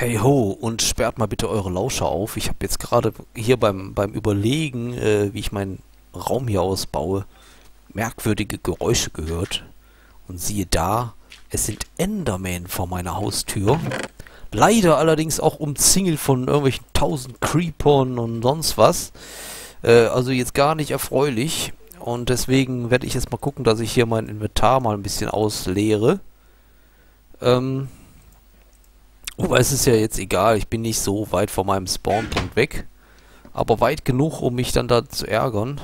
Hey ho, und sperrt mal bitte eure Lauscher auf. Ich habe jetzt gerade hier beim Überlegen, wie ich meinen Raum hier ausbaue, merkwürdige Geräusche gehört. Und siehe da, es sind Endermen vor meiner Haustür. Leider allerdings auch umzingelt von irgendwelchen 1000 Creepern und sonst was. Also jetzt gar nicht erfreulich. Und deswegen werde ich jetzt mal gucken, dass ich hier mein Inventar mal ein bisschen ausleere. Wobei es ist ja jetzt egal, ich bin nicht so weit von meinem Spawnpunkt weg. Aber weit genug, um mich dann da zu ärgern.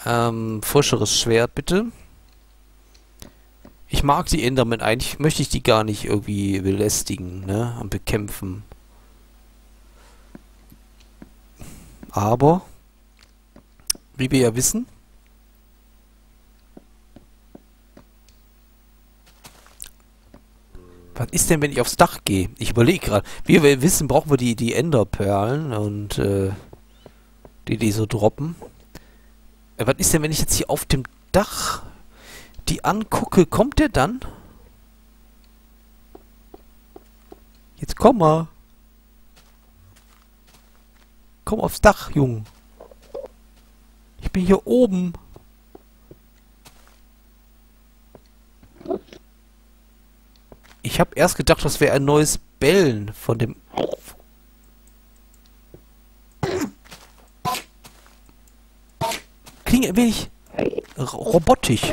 Frischeres Schwert bitte. Ich mag die Endermen eigentlich, möchte ich die gar nicht irgendwie belästigen, ne, und bekämpfen. Aber, wie wir ja wissen, was ist denn, wenn ich aufs Dach gehe? Ich überlege gerade. Wie wir wissen, brauchen wir die Enderperlen und die so droppen. Was ist denn, wenn ich jetzt hier auf dem Dach die angucke? Kommt der dann? Jetzt komm mal. Komm aufs Dach, Junge. Ich bin hier oben. Ich habe erst gedacht, das wäre ein neues Bellen von dem... Klingt ein wenig robotisch.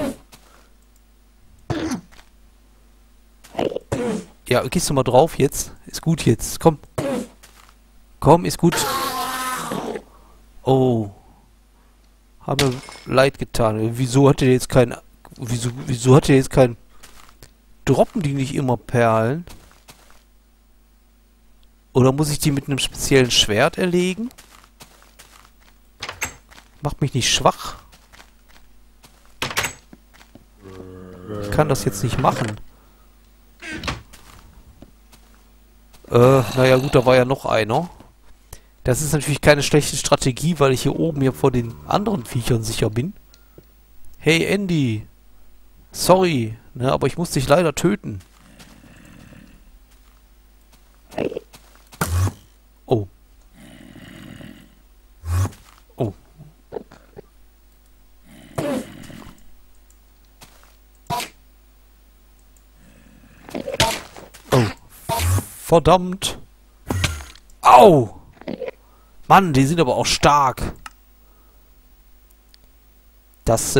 Ja, gehst du mal drauf jetzt? Ist gut jetzt, komm. Komm, ist gut. Oh. Habe mir leid getan. Wieso hat er jetzt keinen... Droppen die nicht immer Perlen? Oder muss ich die mit einem speziellen Schwert erlegen? Macht mich nicht schwach. Ich kann das jetzt nicht machen. Naja gut, da war ja noch einer. Das ist natürlich keine schlechte Strategie, weil ich hier oben ja vor den anderen Viechern sicher bin. Hey Andy! Sorry, ne, aber ich muss dich leider töten. Oh. Oh. Oh. Verdammt. Au! Mann, die sind aber auch stark. Das,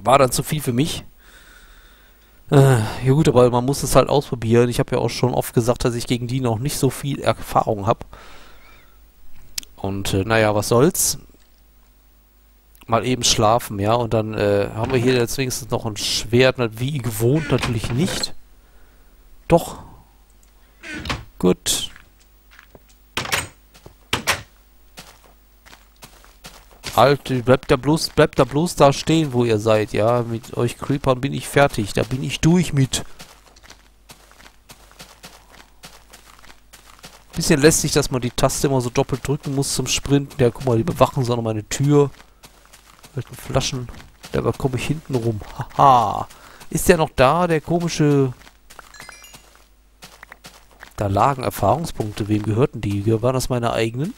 war dann zu viel für mich. Ja gut, aber man muss es halt ausprobieren. Ich habe ja auch schon oft gesagt, dass ich gegen die noch nicht so viel Erfahrung habe. Und naja, was soll's. Mal eben schlafen, ja. Und dann haben wir hier jetzt wenigstens noch ein Schwert. Wie gewohnt natürlich nicht. Doch. Gut. Alter, bleibt da bloß da stehen, wo ihr seid, ja. Mit euch Creepern bin ich fertig. Da bin ich durch mit. Bisschen lästig, dass man die Taste immer so doppelt drücken muss zum Sprinten. Ja, guck mal, die bewachen sondern meine Tür. Alten Flaschen. Dabei komme ich hinten rum. Haha. Ist der noch da, der komische... Da lagen Erfahrungspunkte. Wem gehörten die? Waren das meine eigenen?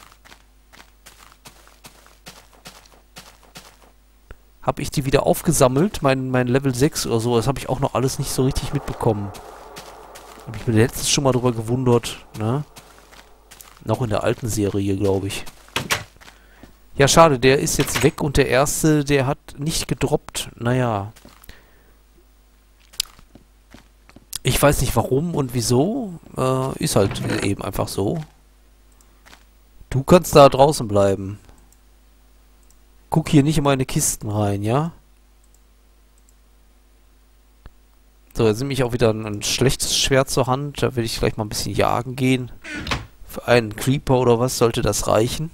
Habe ich die wieder aufgesammelt, mein Level 6 oder so. Das habe ich auch noch alles nicht so richtig mitbekommen. Habe ich mir letztens schon mal drüber gewundert, ne? Noch in der alten Serie, glaube ich. Ja, schade, der ist jetzt weg und der erste, der hat nicht gedroppt. Naja. Ich weiß nicht warum und wieso. Ist halt eben einfach so. Du kannst da draußen bleiben. Guck hier nicht in meine Kisten rein, ja? So, jetzt nehme ich auch wieder ein schlechtes Schwert zur Hand. Da will ich gleich mal ein bisschen jagen gehen. Für einen Creeper oder was sollte das reichen?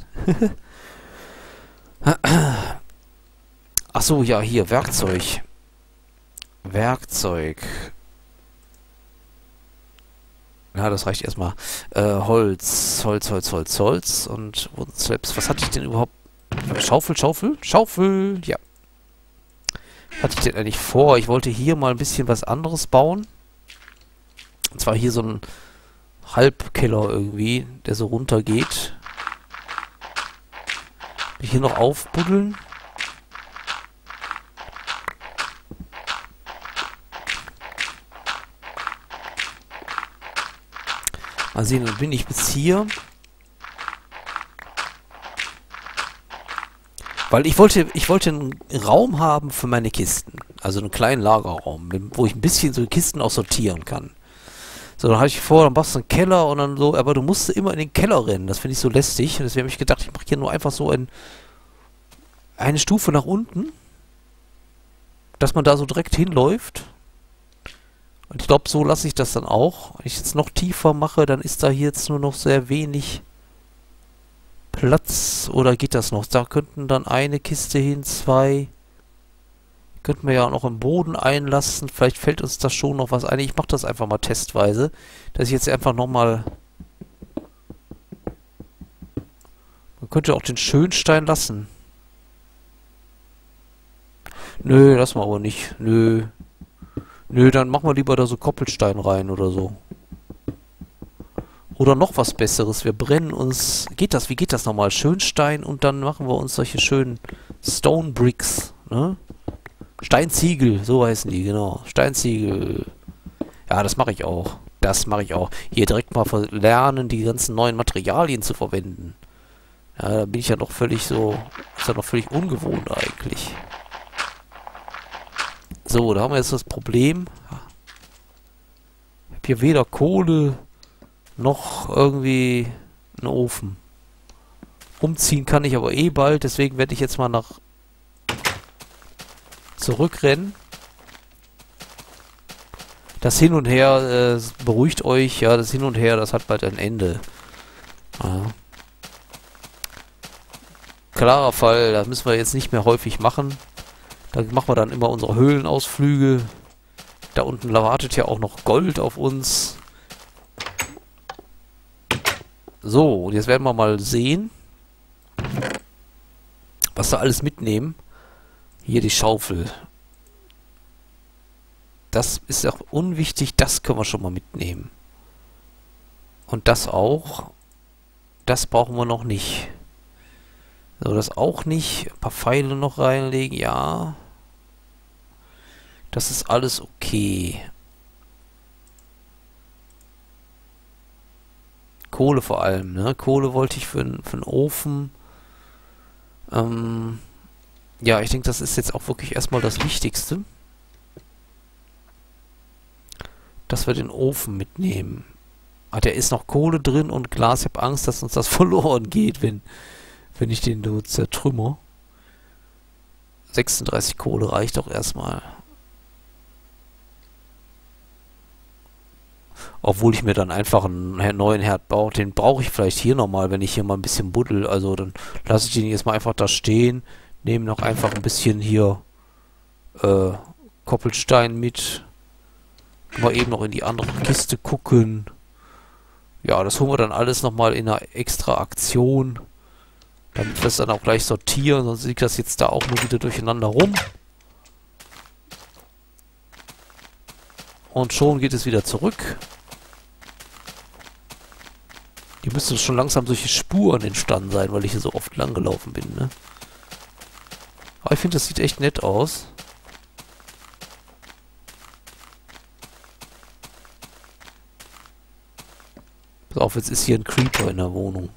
Ach so, ja, hier, Werkzeug. Werkzeug. Ja, das reicht erstmal. Holz. Und Slabs. Was hatte ich denn überhaupt? Schaufel, ja. Was hatte ich denn eigentlich vor? Ich wollte hier mal ein bisschen was anderes bauen. Und zwar hier so ein Halbkeller irgendwie, der so runter geht. Hier noch aufbuddeln. Mal sehen, dann bin ich bis hier. Weil ich wollte einen Raum haben für meine Kisten. Also einen kleinen Lagerraum, wo ich ein bisschen so Kisten auch sortieren kann. So, dann habe ich vor, dann machst du einen Keller und dann so, aber du musst immer in den Keller rennen. Das finde ich so lästig. Deswegen habe ich gedacht, ich mache hier nur einfach so eine Stufe nach unten. Dass man da so direkt hinläuft. Und ich glaube, so lasse ich das dann auch. Wenn ich jetzt noch tiefer mache, dann ist da hier jetzt nur noch sehr wenig Platz. Oder geht das noch? Da könnten dann eine Kiste hin, zwei. Könnten wir ja auch noch im Boden einlassen. Vielleicht fällt uns da schon noch was ein. Ich mache das einfach mal testweise. Dass ich jetzt einfach nochmal... Man könnte auch den Schönstein lassen. Nö, lassen wir aber nicht. Nö. Nö, dann machen wir lieber da so Koppelstein rein oder so. Oder noch was Besseres. Wir brennen uns... Geht das? Wie geht das nochmal? Schönstein und dann machen wir uns solche schönen Stone Bricks. Ne? Steinziegel. So heißen die, genau. Steinziegel. Ja, das mache ich auch. Das mache ich auch. Hier direkt mal lernen, die ganzen neuen Materialien zu verwenden. Ja, da bin ich ja noch völlig so... Ist ja noch völlig ungewohnt eigentlich. So, da haben wir jetzt das Problem. Ich habe hier weder Kohle noch irgendwie einen Ofen. Umziehen kann ich aber eh bald, deswegen werde ich jetzt mal nach zurückrennen. Das Hin und Her, beruhigt euch, ja, das Hin und Her, das hat bald ein Ende. Ja. Klarer Fall, das müssen wir jetzt nicht mehr häufig machen. Da machen wir dann immer unsere Höhlenausflüge. Da unten wartet ja auch noch Gold auf uns. So, und jetzt werden wir mal sehen, was da alles mitnehmen. Hier die Schaufel. Das ist auch unwichtig, das können wir schon mal mitnehmen. Und das auch. Das brauchen wir noch nicht. So, das auch nicht. Ein paar Pfeile noch reinlegen, ja. Das ist alles okay. Kohle vor allem, ne? Kohle wollte ich für einen Ofen. Ja, ich denke, das ist jetzt auch wirklich erstmal das Wichtigste. Dass wir den Ofen mitnehmen. Ah, der ist noch Kohle drin und Glas. Ich habe Angst, dass uns das verloren geht, wenn ich den so zertrümmer. 36 Kohle reicht doch erstmal. Obwohl ich mir dann einfach einen neuen Herd baue. Den brauche ich vielleicht hier nochmal, wenn ich hier mal ein bisschen buddel. Also dann lasse ich den jetzt mal einfach da stehen. Nehme noch einfach ein bisschen hier Koppelstein mit. Mal eben noch in die andere Kiste gucken. Ja, das holen wir dann alles nochmal in einer extra Aktion. Damit wir es dann auch gleich sortieren. Sonst liegt das jetzt da auch nur wieder durcheinander rum. Und schon geht es wieder zurück. Hier müssen schon langsam solche Spuren entstanden sein, weil ich hier so oft lang gelaufen bin, ne? Aber ich finde, das sieht echt nett aus. Pass auf, jetzt ist hier ein Creeper in der Wohnung.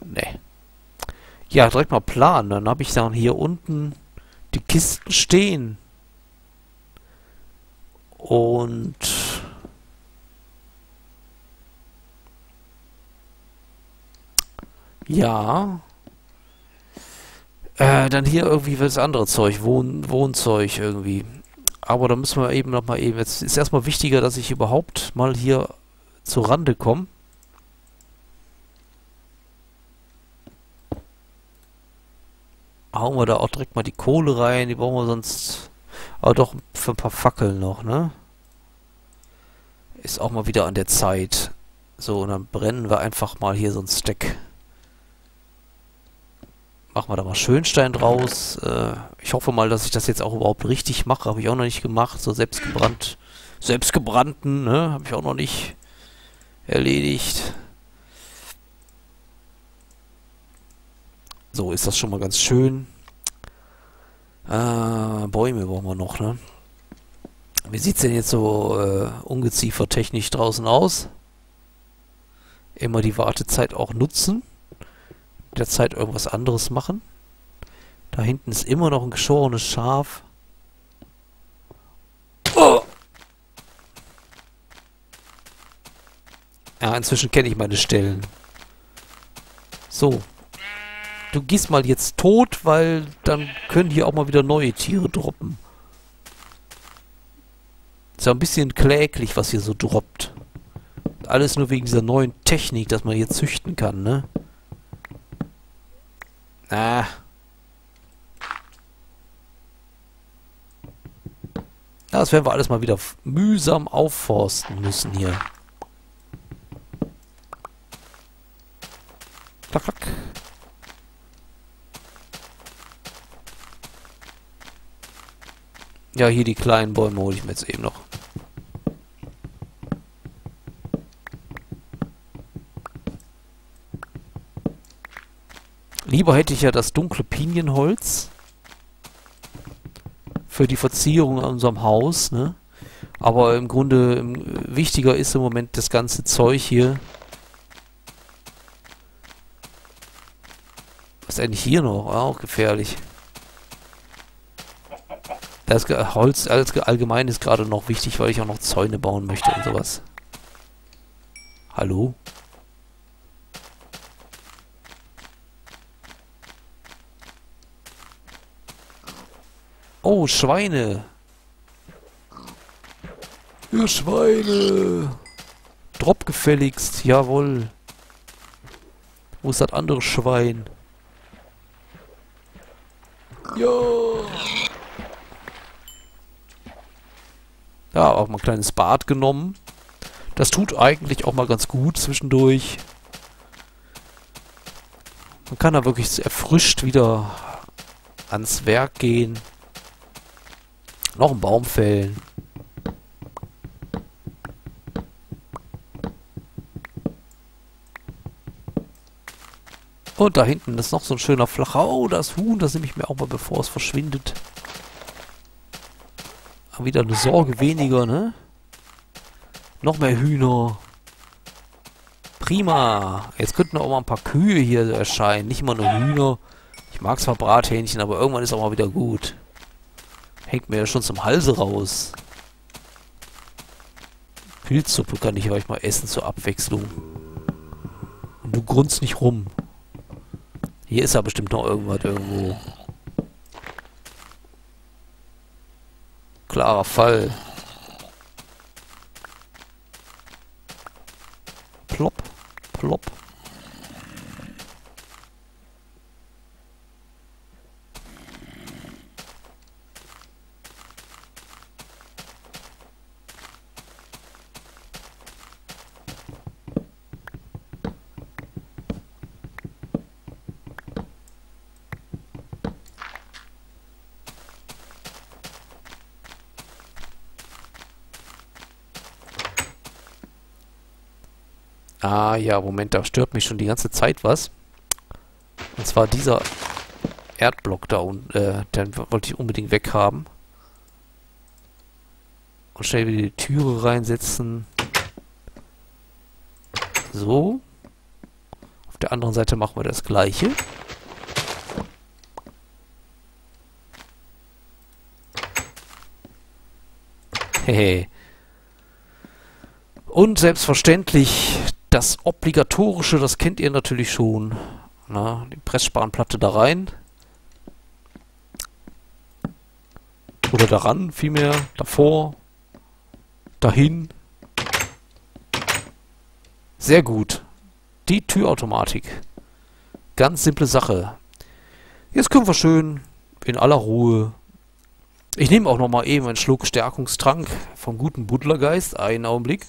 Nee. Ja, direkt mal planen. Dann habe ich dann hier unten die Kisten stehen. Und ja, dann hier irgendwie das andere Zeug, Wohnzeug irgendwie. Aber da müssen wir eben nochmal eben, jetzt ist erstmal wichtiger, dass ich überhaupt mal hier zur Rande komme. Hauen wir da auch direkt mal die Kohle rein, die brauchen wir sonst, aber doch für ein paar Fackeln noch, ne? Ist auch mal wieder an der Zeit. So, und dann brennen wir einfach mal hier so ein Stack. Machen wir da mal Schönstein draus. Ich hoffe mal, dass ich das jetzt auch überhaupt richtig mache. Habe ich auch noch nicht gemacht. So selbstgebrannt. Selbstgebrannten, ne? Habe ich auch noch nicht erledigt. So, ist das schon mal ganz schön. Bäume brauchen wir noch, ne? Wie sieht es denn jetzt so ungeziefertechnisch draußen aus? Immer die Wartezeit auch nutzen. Mit der Zeit irgendwas anderes machen. Da hinten ist immer noch ein geschorenes Schaf. Oh! Ja, inzwischen kenne ich meine Stellen. So. Du gehst mal jetzt tot, weil dann können hier auch mal wieder neue Tiere droppen. Ist ja ein bisschen kläglich, was hier so droppt. Alles nur wegen dieser neuen Technik, dass man hier züchten kann, ne? Ah. Ja, das werden wir alles mal wieder mühsam aufforsten müssen hier. Klack, klack. Ja, hier die kleinen Bäume hole ich mir jetzt eben noch. Lieber hätte ich ja das dunkle Pinienholz für die Verzierung an unserem Haus, ne? Aber im Grunde wichtiger ist im Moment das ganze Zeug hier. Was ist eigentlich hier noch? Auch gefährlich. Das Holz allgemein ist gerade noch wichtig, weil ich auch noch Zäune bauen möchte und sowas. Hallo? Oh, Schweine! Ihr Schweine! Drop gefälligst, jawohl! Wo ist das andere Schwein? Jo! Ja, auch mal ein kleines Bad genommen. Das tut eigentlich auch mal ganz gut zwischendurch. Man kann da wirklich erfrischt wieder ans Werk gehen. Noch einen Baum fällen. Und da hinten ist noch so ein schöner flacher... Oh, das Huhn, das nehme ich mir auch mal, bevor es verschwindet. Wieder eine Sorge weniger, ne? Noch mehr Hühner. Prima. Jetzt könnten auch mal ein paar Kühe hier erscheinen. Nicht immer nur Hühner. Ich mag zwar Brathähnchen, aber irgendwann ist auch mal wieder gut. Hängt mir ja schon zum Halse raus. Pilzsuppe kann ich euch mal essen zur Abwechslung. Und du grunzt nicht rum. Hier ist ja bestimmt noch irgendwas irgendwo. Klarer Fall. Plopp, plopp. Ah ja, Moment, da stört mich schon die ganze Zeit was. Und zwar dieser Erdblock da unten, den wollte ich unbedingt weghaben. Und schnell wieder die Türe reinsetzen. So. Auf der anderen Seite machen wir das gleiche. Hehe. Und selbstverständlich... Das Obligatorische, das kennt ihr natürlich schon. Na, die Pressspanplatte da rein. Oder daran, vielmehr. Davor. Dahin. Sehr gut. Die Türautomatik. Ganz simple Sache. Jetzt können wir schön in aller Ruhe. Ich nehme auch nochmal eben einen Schluck Stärkungstrank vom guten Buddlergeist. Einen Augenblick.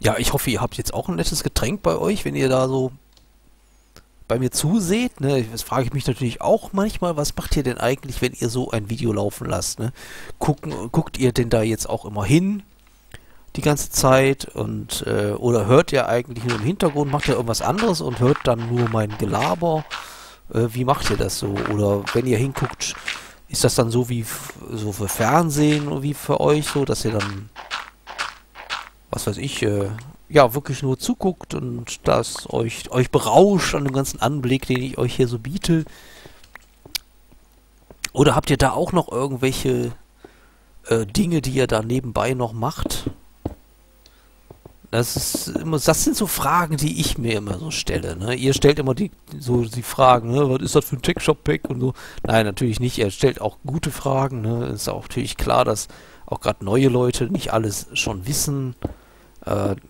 Ja, ich hoffe, ihr habt jetzt auch ein nettes Getränk bei euch, wenn ihr da so bei mir zuseht, ne? Das frage ich mich natürlich auch manchmal, was macht ihr denn eigentlich, wenn ihr so ein Video laufen lasst, ne? Guckt ihr denn da jetzt auch immer hin die ganze Zeit und oder hört ihr eigentlich nur im Hintergrund, macht ihr irgendwas anderes und hört dann nur mein Gelaber? Wie macht ihr das so? Oder wenn ihr hinguckt, ist das dann so wie so für Fernsehen oder wie für euch so, dass ihr dann, was weiß ich, ja, wirklich nur zuguckt und das euch berauscht an dem ganzen Anblick, den ich euch hier so biete? Oder habt ihr da auch noch irgendwelche Dinge, die ihr da nebenbei noch macht? Das sind so Fragen, die ich mir immer so stelle, ne? Ihr stellt immer die Fragen, ne? Was ist das für ein Tech-Shop-Pack und so? Nein, natürlich nicht. Ihr stellt auch gute Fragen, ne? Ist auch natürlich klar, dass auch gerade neue Leute nicht alles schon wissen.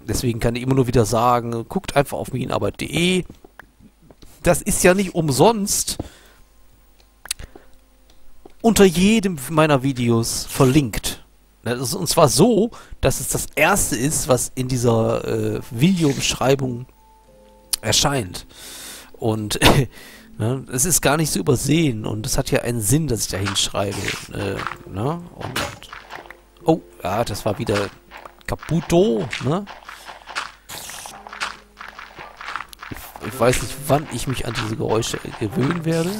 Deswegen kann ich immer nur wieder sagen, guckt einfach auf minenarbeit.de. Das ist ja nicht umsonst unter jedem meiner Videos verlinkt. Und zwar so, dass es das erste ist, was in dieser Videobeschreibung erscheint. Und ne, es ist gar nicht zu übersehen und es hat ja einen Sinn, dass ich da hinschreibe. Ne? Und, oh, ja, das war wieder Caputo, ne? Ich weiß nicht, wann ich mich an diese Geräusche gewöhnen werde.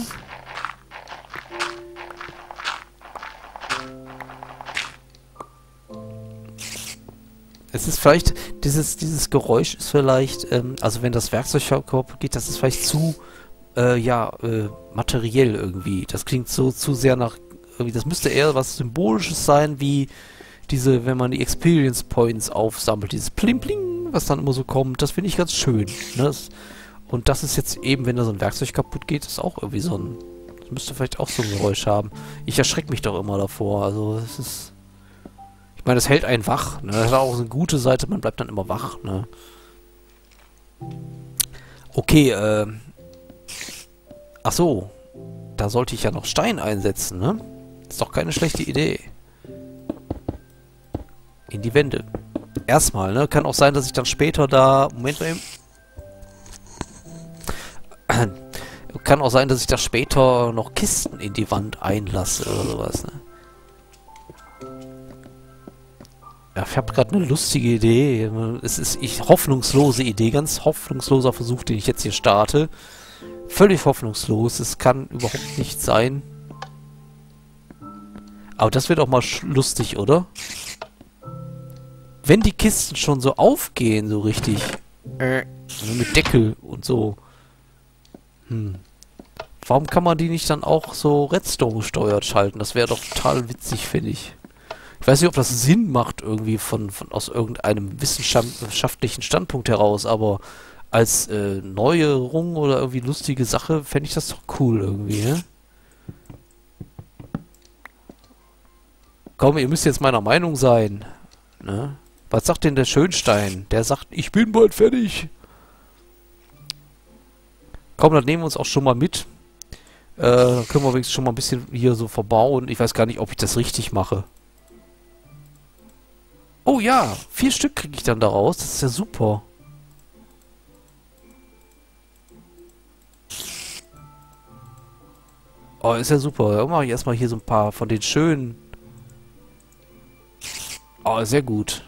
Es ist vielleicht, dieses Geräusch ist vielleicht, also wenn das Werkzeug kaputt geht, das ist vielleicht zu, materiell irgendwie. Das klingt so zu sehr nach, irgendwie, das müsste eher was Symbolisches sein, wie diese, wenn man die Experience Points aufsammelt, dieses Pling Pling, was dann immer so kommt, das finde ich ganz schön, ne? Und das ist jetzt eben, wenn da so ein Werkzeug kaputt geht, ist auch irgendwie so ein, das müsste vielleicht auch so ein Geräusch haben. Ich erschrecke mich doch immer davor, also es ist... Ich meine, das hält einen wach, ne? Das ist auch eine gute Seite, man bleibt dann immer wach, ne? Okay, ach so. Da sollte ich ja noch Stein einsetzen, ne? Ist doch keine schlechte Idee. In die Wände. Erstmal, ne? Kann auch sein, dass ich dann später da... Moment mal eben. Kann auch sein, dass ich da später noch Kisten in die Wand einlasse oder sowas, ne? Ja, ich habe gerade eine lustige Idee. Es ist hoffnungslose Idee, ganz hoffnungsloser Versuch, den ich jetzt hier starte. Völlig hoffnungslos, es kann überhaupt nicht sein. Aber das wird auch mal lustig, oder? Wenn die Kisten schon so aufgehen, so richtig. Also mit Deckel und so. Hm. Warum kann man die nicht dann auch so Redstone gesteuert schalten? Das wäre doch total witzig, finde ich. Ich weiß nicht, ob das Sinn macht, irgendwie aus irgendeinem wissenschaftlichen Standpunkt heraus, aber als Neuerung oder irgendwie lustige Sache fände ich das doch cool irgendwie, ne? Komm, ihr müsst jetzt meiner Meinung sein, ne? Was sagt denn der Schönstein? Der sagt, ich bin bald fertig. Komm, dann nehmen wir uns auch schon mal mit. Dann können wir wenigstens schon mal ein bisschen hier so verbauen. Ich weiß gar nicht, ob ich das richtig mache. Oh ja, 4 Stück kriege ich dann daraus. Das ist ja super. Oh, ist ja super. Dann mache ich erstmal hier so ein paar von den schönen. Oh, sehr gut.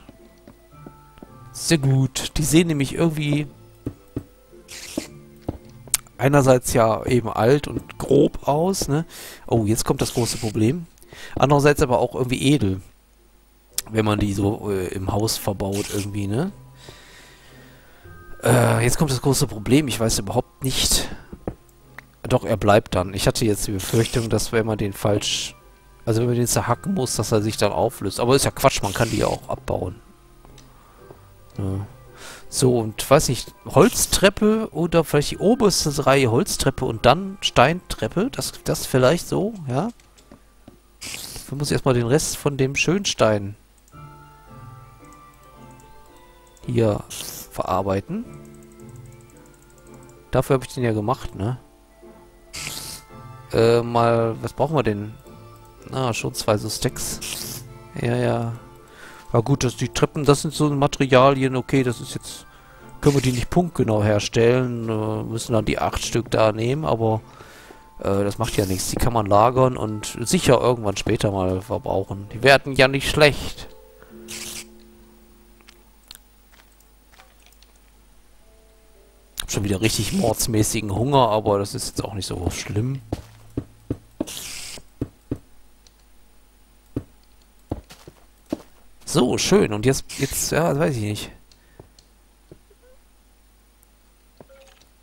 Sehr gut. Die sehen nämlich irgendwie... Einerseits ja eben alt und grob aus, ne? Oh, jetzt kommt das große Problem. Andererseits aber auch irgendwie edel. Wenn man die so im Haus verbaut irgendwie, ne? Jetzt kommt das große Problem. Ich weiß überhaupt nicht... Doch, er bleibt dann. Ich hatte jetzt die Befürchtung, dass wenn man den falsch... Also wenn man den zerhacken muss, dass er sich dann auflöst. Aber ist ja Quatsch, man kann die ja auch abbauen. Ja. So, und weiß nicht, Holztreppe oder vielleicht die oberste Reihe Holztreppe und dann Steintreppe. Das vielleicht so, ja? Ich muss erstmal den Rest von dem Schönstein hier verarbeiten. Dafür habe ich den ja gemacht, ne? Mal, was brauchen wir denn? Ah, schon 2 so Stacks. Ja, ja. Ja gut, dass die Treppen, das sind so Materialien, okay, das ist jetzt... Können wir die nicht punktgenau herstellen, müssen dann die 8 Stück da nehmen, aber das macht ja nichts. Die kann man lagern und sicher irgendwann später mal verbrauchen. Die werden ja nicht schlecht. Hab schon wieder richtig mordsmäßigen Hunger, aber das ist jetzt auch nicht so schlimm. So, schön. Und jetzt, ja, weiß ich nicht.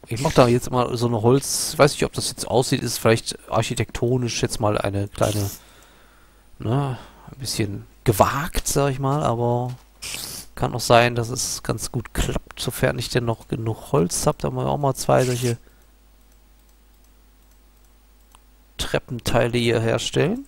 Ich mache da jetzt mal so eine Holz... Weiß nicht, ob das jetzt aussieht. Ist vielleicht architektonisch jetzt mal eine kleine... Ne, ein bisschen gewagt, sag ich mal. Aber kann auch sein, dass es ganz gut klappt. Sofern ich denn noch genug Holz habe. Da haben wir auch mal 2 solche... Treppenteile hier herstellen.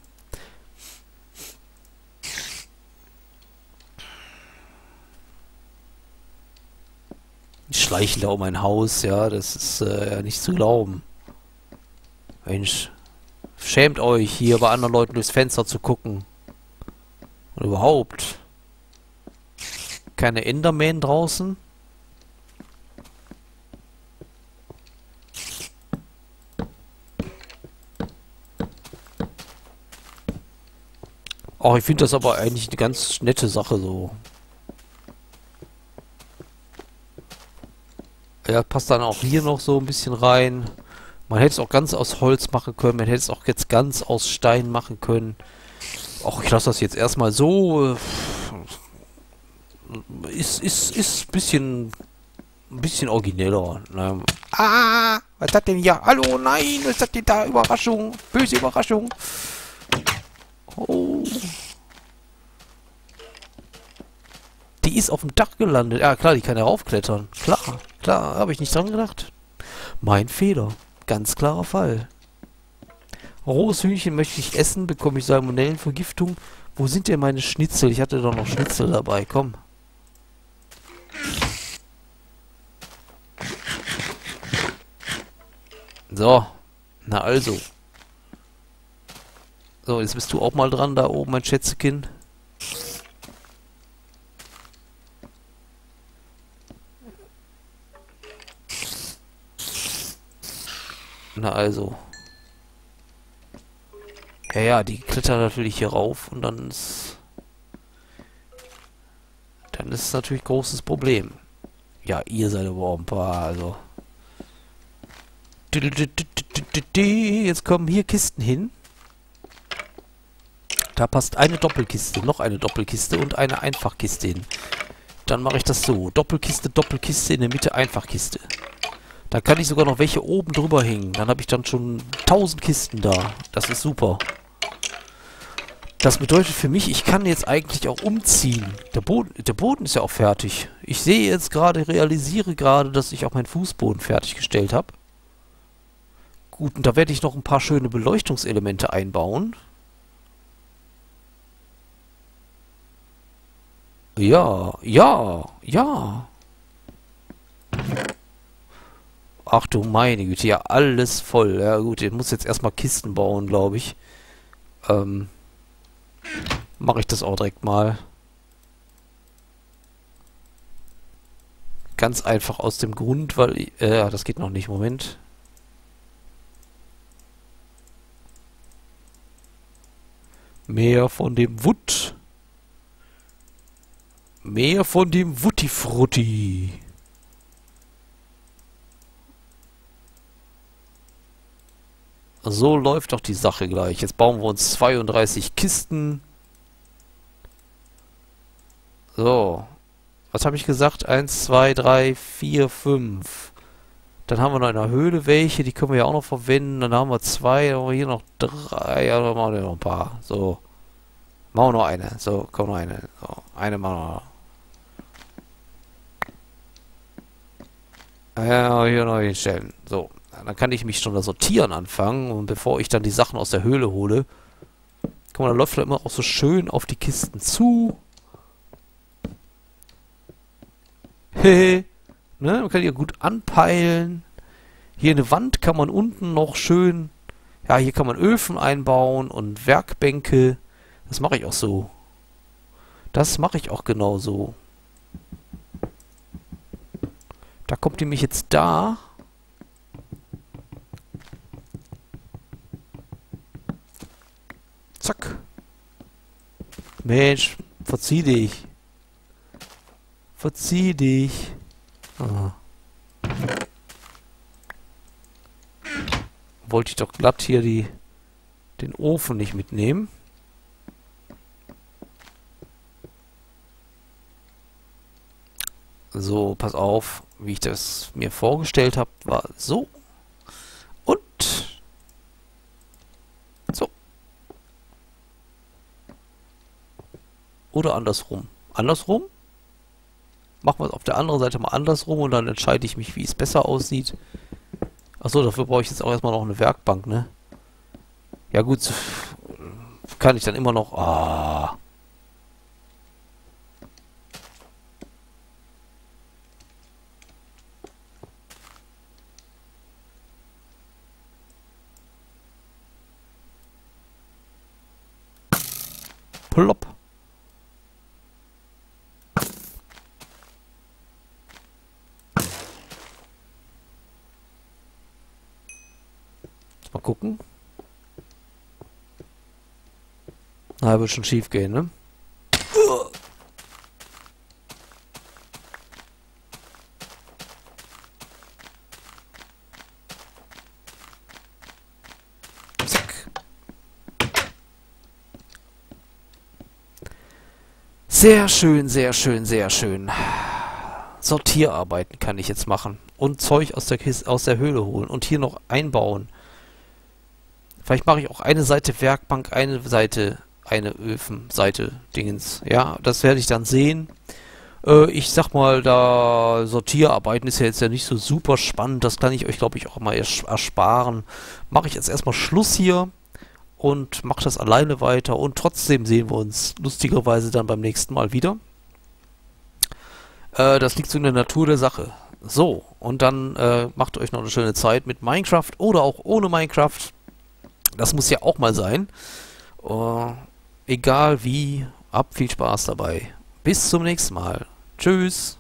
Schleichen da um ein Haus, ja, das ist nicht zu glauben. Mensch, schämt euch, hier bei anderen Leuten durchs Fenster zu gucken. Und überhaupt. Keine Endermen draußen. Oh, ich finde das aber eigentlich eine ganz nette Sache so. Ja, passt dann auch hier noch so ein bisschen rein. Man hätte es auch ganz aus Holz machen können. Man hätte es auch jetzt ganz aus Stein machen können. Och, ich lasse das jetzt erstmal so. Ist ein bisschen origineller. Ne? Ah, was ist das denn hier? Hallo, nein, was ist das denn da? Überraschung. Böse Überraschung. Oh. Die ist auf dem Dach gelandet. Ja, klar, die kann ja raufklettern. Klar. Klar, habe ich nicht dran gedacht. Mein Fehler. Ganz klarer Fall. Rohes Hühnchen möchte ich essen, bekomme ich Salmonellenvergiftung. Wo sind denn meine Schnitzel? Ich hatte doch noch Schnitzel dabei, komm. So. Na also. So, jetzt bist du auch mal dran, da oben, mein Schätzekind. Na also. Ja, die klettern natürlich hier rauf und dann ist... Dann ist es natürlich ein großes Problem. Ja, ihr seid aber ein paar, also... Jetzt kommen hier Kisten hin. Da passt eine Doppelkiste, noch eine Doppelkiste und eine Einfachkiste hin. Dann mache ich das so. Doppelkiste, Doppelkiste, in der Mitte Einfachkiste. Da kann ich sogar noch welche oben drüber hängen. Dann habe ich dann schon 1000 Kisten da. Das ist super. Das bedeutet für mich, ich kann jetzt eigentlich auch umziehen. Der Boden ist ja auch fertig. Ich sehe jetzt gerade, realisiere gerade, dass ich auch meinen Fußboden fertiggestellt habe. Gut, und da werde ich noch ein paar schöne Beleuchtungselemente einbauen. Ja, ja, ja. Ach du meine Güte, ja, alles voll. Ja gut, ich muss jetzt erstmal Kisten bauen, glaube ich. Mache ich das auch direkt mal. Ganz einfach aus dem Grund, weil... das geht noch nicht, Moment. Mehr von dem Wood. Mehr von dem Wuttifrutti. So läuft doch die Sache gleich. Jetzt bauen wir uns 32 Kisten. So. Was habe ich gesagt? 1, 2, 3, 4, 5. Dann haben wir noch in der Höhle welche. Die können wir ja auch noch verwenden. Dann haben wir 2. Dann haben wir hier noch 3. Ja, dann machen wir noch ein paar. So. Machen wir noch eine. So, komm noch eine. So, eine machen wir noch. Ja, hier noch hinstellen. So. Dann kann ich mich schon da sortieren anfangen. Und bevor ich dann die Sachen aus der Höhle hole. Guck mal, da läuft er immer auch so schön auf die Kisten zu. Hehe. Ne? Man kann die ja gut anpeilen. Hier eine Wand kann man unten noch schön... Ja, hier kann man Öfen einbauen und Werkbänke. Das mache ich auch so. Das mache ich auch genauso. Da kommt nämlich jetzt da. Zack. Mensch, verzieh dich. Verzieh dich. Aha. Wollte ich doch glatt hier den Ofen nicht mitnehmen. So, pass auf, wie ich das mir vorgestellt habe, war so. Und so. Oder andersrum. Andersrum? Machen wir es auf der anderen Seite mal andersrum und dann entscheide ich mich, wie es besser aussieht. Achso, dafür brauche ich jetzt auch erstmal noch eine Werkbank, ne? Ja gut, kann ich dann immer noch... Ah. Plopp. Mal gucken. Na, wird schon schief gehen, ne? Sehr schön, sehr schön, sehr schön. Sortierarbeiten kann ich jetzt machen. Und Zeug aus der Höhle holen. Und hier noch einbauen. Vielleicht mache ich auch eine Seite Werkbank, eine Seite, eine Öfenseite Dingens. Ja, das werde ich dann sehen. Ich sag mal, da Sortierarbeiten ist ja jetzt ja nicht so super spannend. Das kann ich euch, glaube ich, auch mal ersparen. Mache ich jetzt erstmal Schluss hier. Und macht das alleine weiter. Und trotzdem sehen wir uns lustigerweise dann beim nächsten Mal wieder. Das liegt so in der Natur der Sache. So, und dann macht euch noch eine schöne Zeit mit Minecraft oder auch ohne Minecraft. Das muss ja auch mal sein. Egal wie, habt viel Spaß dabei. Bis zum nächsten Mal. Tschüss.